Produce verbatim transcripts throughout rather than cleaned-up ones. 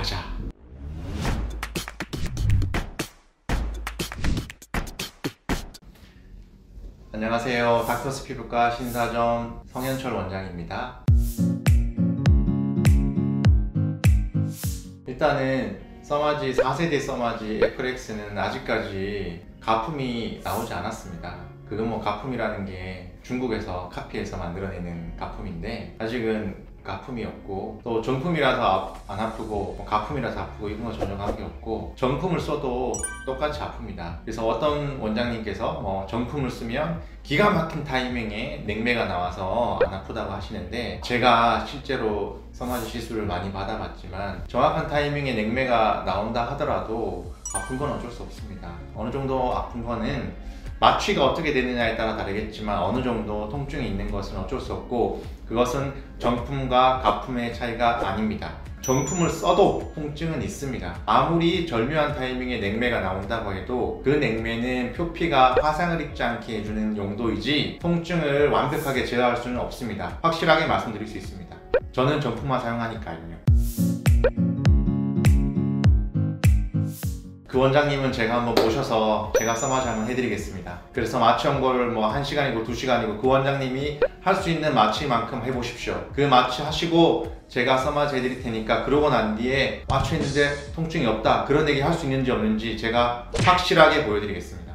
여자. 안녕하세요. 닥터스피부과 신사점 성현철 원장입니다. 일단은 써마지 사 세대 써마지 에프렉스는 아직까지 가품이 나오지 않았습니다. 그건 뭐 가품이라는 게 중국에서 카피해서 만들어내는 가품인데 아직은 가품이 없고, 또 정품이라서 안 아프고 가품이라서 아프고 이런 건 전혀 관계없고 정품을 써도 똑같이 아픕니다. 그래서 어떤 원장님께서 뭐 정품을 쓰면 기가 막힌 타이밍에 냉매가 나와서 안 아프다고 하시는데, 제가 실제로 써마지 시술을 많이 받아봤지만 정확한 타이밍에 냉매가 나온다 하더라도 아픈 건 어쩔 수 없습니다. 어느 정도 아픈 거는 마취가 어떻게 되느냐에 따라 다르겠지만 어느 정도 통증이 있는 것은 어쩔 수 없고, 그것은 정품과 가품의 차이가 아닙니다. 정품을 써도 통증은 있습니다. 아무리 절묘한 타이밍에 냉매가 나온다고 해도 그 냉매는 표피가 화상을 입지 않게 해주는 용도이지 통증을 완벽하게 제어할 수는 없습니다. 확실하게 말씀드릴 수 있습니다. 저는 정품만 사용하니까요. 그 원장님은 제가 한번 모셔서 제가 써마지 한번 해드리겠습니다. 그래서 마취 연고를 뭐 한 시간이고 두 시간이고 그 원장님이 할 수 있는 마취만큼 해보십시오. 그 마취 하시고 제가 써마지 해드릴 테니까 그러고 난 뒤에 마취했는데 통증이 없다, 그런 얘기 할 수 있는지 없는지 제가 확실하게 보여드리겠습니다.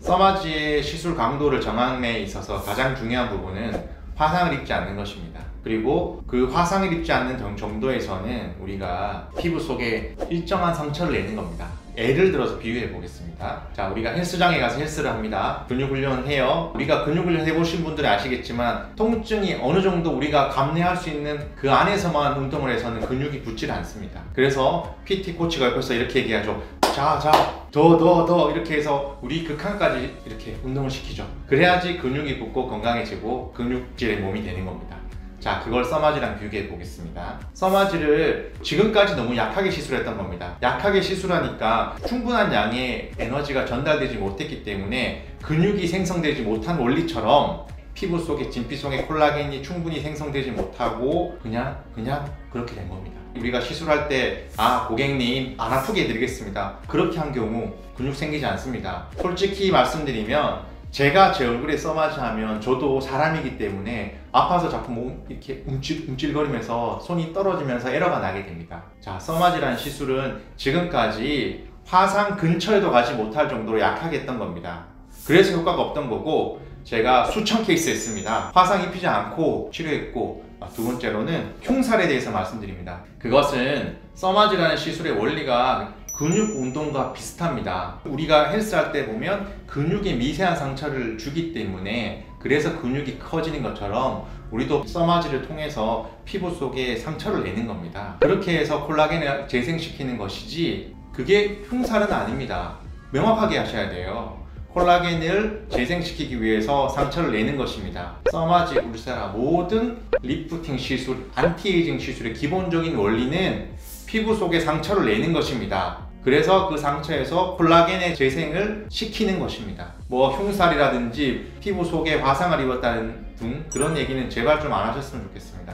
써마지의 시술 강도를 정하는 데 있어서 가장 중요한 부분은 화상을 입지 않는 것입니다. 그리고 그 화상을 입지 않는 정도에서는 우리가 피부 속에 일정한 상처를 내는 겁니다. 예를 들어서 비유해 보겠습니다. 자, 우리가 헬스장에 가서 헬스를 합니다. 근육훈련을 해요. 우리가 근육훈련 해보신 분들은 아시겠지만 통증이 어느 정도 우리가 감내할 수 있는 그 안에서만 운동을 해서는 근육이 붙질 않습니다. 그래서 피티 코치가 옆에서 이렇게 얘기하죠. 자, 자, 더, 더, 더 이렇게 해서 우리 그 칸까지 이렇게 운동을 시키죠. 그래야지 근육이 붙고 건강해지고 근육질의 몸이 되는 겁니다. 자, 그걸 써마지랑 비교해 보겠습니다. 써마지를 지금까지 너무 약하게 시술했던 겁니다. 약하게 시술하니까 충분한 양의 에너지가 전달되지 못했기 때문에 근육이 생성되지 못한 원리처럼 피부 속에 진피 속에 콜라겐이 충분히 생성되지 못하고 그냥 그냥 그렇게 된 겁니다. 우리가 시술할 때 아, 고객님 안 아프게 해드리겠습니다, 그렇게 한 경우 근육 생기지 않습니다. 솔직히 말씀드리면 제가 제 얼굴에 써마지 하면 저도 사람이기 때문에 아파서 자꾸 몸 이렇게 움찔, 움찔거리면서 손이 떨어지면서 에러가 나게 됩니다. 자, 써마지라는 시술은 지금까지 화상 근처에도 가지 못할 정도로 약하게 했던 겁니다. 그래서 효과가 없던 거고, 제가 수천 케이스 했습니다. 화상 입히지 않고 치료했고, 두 번째로는 흉살에 대해서 말씀드립니다. 그것은 써마지라는 시술의 원리가 근육 운동과 비슷합니다. 우리가 헬스할 때 보면 근육에 미세한 상처를 주기 때문에 그래서 근육이 커지는 것처럼 우리도 써마지를 통해서 피부 속에 상처를 내는 겁니다. 그렇게 해서 콜라겐을 재생시키는 것이지 그게 흉살은 아닙니다. 명확하게 하셔야 돼요. 콜라겐을 재생시키기 위해서 상처를 내는 것입니다. 써마지, 울세라, 모든 리프팅 시술, 안티에이징 시술의 기본적인 원리는 피부 속에 상처를 내는 것입니다. 그래서 그 상처에서 콜라겐의 재생을 시키는 것입니다. 뭐 흉살이라든지 피부 속에 화상을 입었다는 등 그런 얘기는 제발 좀 안 하셨으면 좋겠습니다.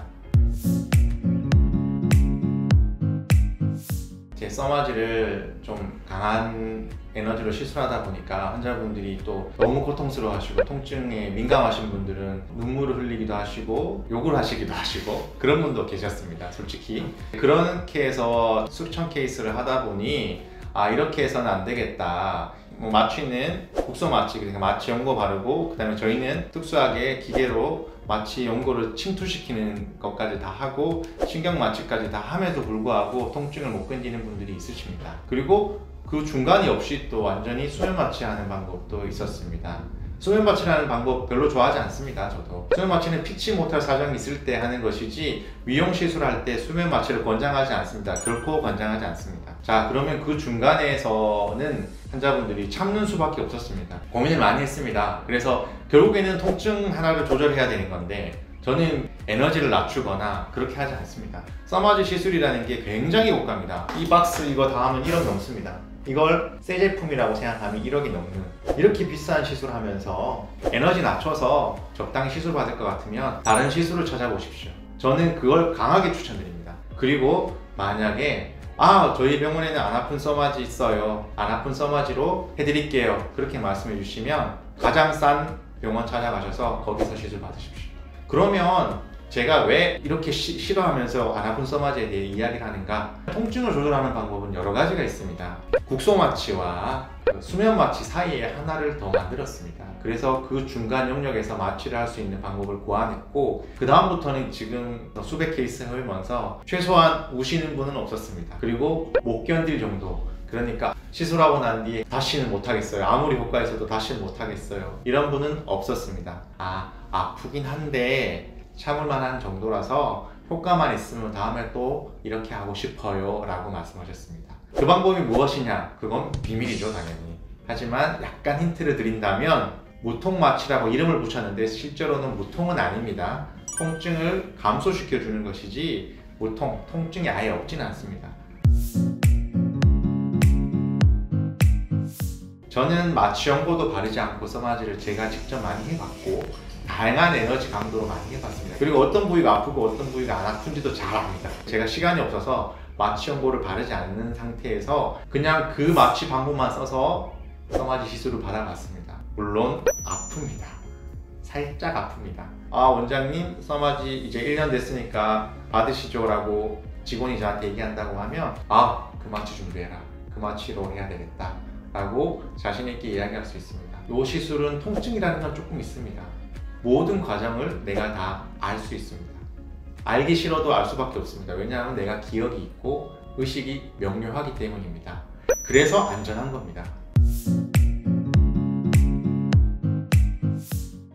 제 써마지를 좀 강한 에너지로 시술하다 보니까 환자분들이 또 너무 고통스러워 하시고 통증에 민감하신 분들은 눈물을 흘리기도 하시고 욕을 하시기도 하시고 그런 분도 계셨습니다. 솔직히 그렇게 해서 수천 케이스를 하다 보니 아, 이렇게 해서는 안 되겠다. 뭐 마취는 국소 마취, 그러니까 마취 연고 바르고, 그 다음에 저희는 특수하게 기계로 마취 연고를 침투시키는 것까지 다 하고 신경 마취까지 다 함에도 불구하고 통증을 못 견디는 분들이 있으십니다. 그리고 그 중간이 없이 또 완전히 수면 마취하는 방법도 있었습니다. 수면 마취라는 방법 별로 좋아하지 않습니다. 저도 수면 마취는 피치 못할 사정이 있을 때 하는 것이지 미용 시술할 때 수면 마취를 권장하지 않습니다. 결코 권장하지 않습니다. 자, 그러면 그 중간에서는 환자분들이 참는 수밖에 없었습니다. 고민을 많이 했습니다. 그래서 결국에는 통증 하나를 조절해야 되는 건데 저는 에너지를 낮추거나 그렇게 하지 않습니다. 써마지 시술이라는 게 굉장히 고가입니다. 이 박스 이거 다 하면 일억 넘습니다. 이걸 새 제품이라고 생각하면 일억이 넘는 이렇게 비싼 시술 하면서 에너지 낮춰서 적당히 시술 받을 것 같으면 다른 시술을 찾아보십시오. 저는 그걸 강하게 추천드립니다. 그리고 만약에 아 저희 병원에는 안 아픈 써마지 있어요, 안 아픈 써마지로 해드릴게요, 그렇게 말씀해 주시면 가장 싼 병원 찾아가셔서 거기서 시술 받으십시오. 그러면 제가 왜 이렇게 시, 싫어하면서 안 아픈 써마지에 대해 이야기를 하는가. 통증을 조절하는 방법은 여러 가지가 있습니다. 국소마취와 수면마취 사이에 하나를 더 만들었습니다. 그래서 그 중간 영역에서 마취를 할 수 있는 방법을 고안했고, 그 다음부터는 지금 수백 케이스 해오면서 최소한 우시는 분은 없었습니다. 그리고 못 견딜 정도, 그러니까 시술하고 난 뒤에 다시는 못하겠어요, 아무리 효과 있어도 다시는 못하겠어요, 이런 분은 없었습니다. 아 아프긴 한데 참을만한 정도라서 효과만 있으면 다음에 또 이렇게 하고 싶어요 라고 말씀하셨습니다. 그 방법이 무엇이냐? 그건 비밀이죠, 당연히. 하지만 약간 힌트를 드린다면 무통마취라고 이름을 붙였는데 실제로는 무통은 아닙니다. 통증을 감소시켜 주는 것이지 무통, 통증이 아예 없진 않습니다. 저는 마취연고도 바르지 않고 써마지를 제가 직접 많이 해봤고 다양한 에너지 강도로 많이 해봤습니다. 그리고 어떤 부위가 아프고 어떤 부위가 안 아픈지도 잘 압니다. 제가 시간이 없어서 마취연고를 바르지 않는 상태에서 그냥 그 마취 방법만 써서 써마지 시술을 받아봤습니다. 물론 아픕니다. 살짝 아픕니다. 아 원장님 써마지 이제 일 년 됐으니까 받으시죠 라고 직원이 저한테 얘기한다고 하면 아 그 마취 준비해라, 그 마취로 해야 되겠다 라고 자신있게 이야기할 수 있습니다. 이 시술은 통증이라는 건 조금 있습니다. 모든 과정을 내가 다 알 수 있습니다. 알기 싫어도 알 수밖에 없습니다. 왜냐하면 내가 기억이 있고 의식이 명료하기 때문입니다. 그래서 안전한 겁니다.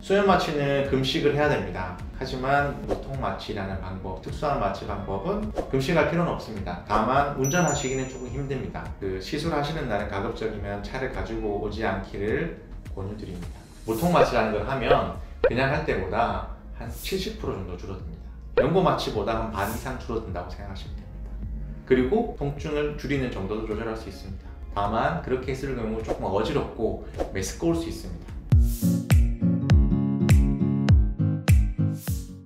수면마취는 금식을 해야 됩니다. 하지만 무통마취라는 방법, 특수한 마취 방법은 금식할 필요는 없습니다. 다만 운전하시기는 조금 힘듭니다. 그 시술하시는 날은 가급적이면 차를 가지고 오지 않기를 권유드립니다. 무통마취라는 걸 하면 그냥 할 때보다 한 칠십 퍼센트 정도 줄어듭니다. 연고마취보다 한 반 이상 줄어든다고 생각하시면 됩니다. 그리고 통증을 줄이는 정도도 조절할 수 있습니다. 다만 그렇게 했을 경우 조금 어지럽고 메스꺼울 수 있습니다.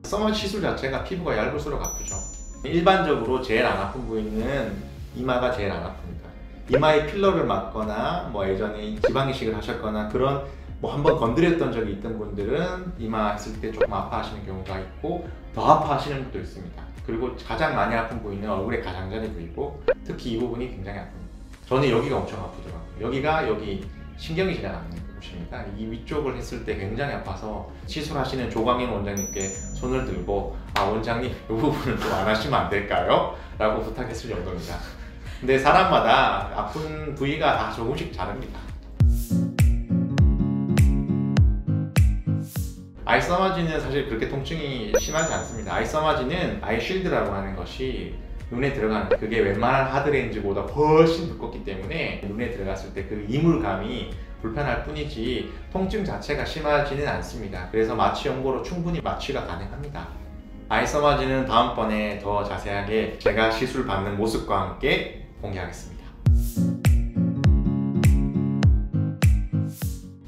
써마지 시술 자체가 피부가 얇을수록 아프죠. 일반적으로 제일 안 아픈 부위는 이마가 제일 안 아픕니다. 이마에 필러를 맞거나 뭐 예전에 지방이식을 하셨거나 그런 뭐 한번 건드렸던 적이 있던 분들은 이마 했을 때 조금 아파하시는 경우가 있고 더 아파하시는 분도 있습니다. 그리고 가장 많이 아픈 부위는 얼굴의 가장자리 부위고 특히 이 부분이 굉장히 아픕니다. 저는 여기가 엄청 아프더라고요. 여기가 여기 신경이 지나가는 곳입니다. 이 위쪽을 했을 때 굉장히 아파서 시술하시는 조광인 원장님께 손을 들고 아 원장님 이 부분을 좀 안 하시면 안 될까요? 라고 부탁했을 정도입니다. 근데 사람마다 아픈 부위가 다 조금씩 다릅니다. 아이 써마지는 사실 그렇게 통증이 심하지 않습니다. 아이 써마지는 아이 쉴드라고 하는 것이 눈에 들어가는, 그게 웬만한 하드렌즈보다 훨씬 두껍기 때문에 눈에 들어갔을 때 그 이물감이 불편할 뿐이지 통증 자체가 심하지는 않습니다. 그래서 마취 연고로 충분히 마취가 가능합니다. 아이 써마지는 다음번에 더 자세하게 제가 시술 받는 모습과 함께 공개하겠습니다.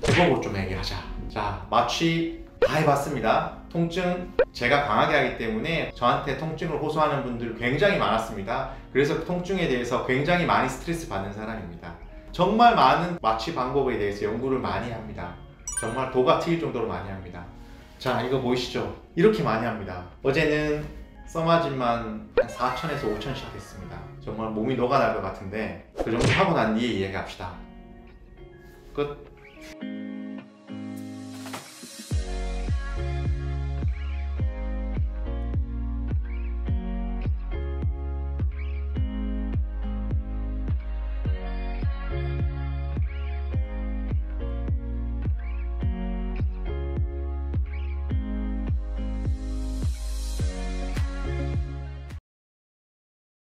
그거 좀 얘기하자. 자, 마취 다 해봤습니다. 통증 제가 강하게 하기 때문에 저한테 통증을 호소하는 분들 굉장히 많았습니다. 그래서 통증에 대해서 굉장히 많이 스트레스 받는 사람입니다. 정말 많은 마취 방법에 대해서 연구를 많이 합니다. 정말 도가 트일 정도로 많이 합니다. 자 이거 보이시죠? 이렇게 많이 합니다. 어제는 써마지만 한 사천에서 오천씩 했습니다. 정말 몸이 녹아날 것 같은데 그 정도 하고 난 뒤에 이야기합시다. 끝.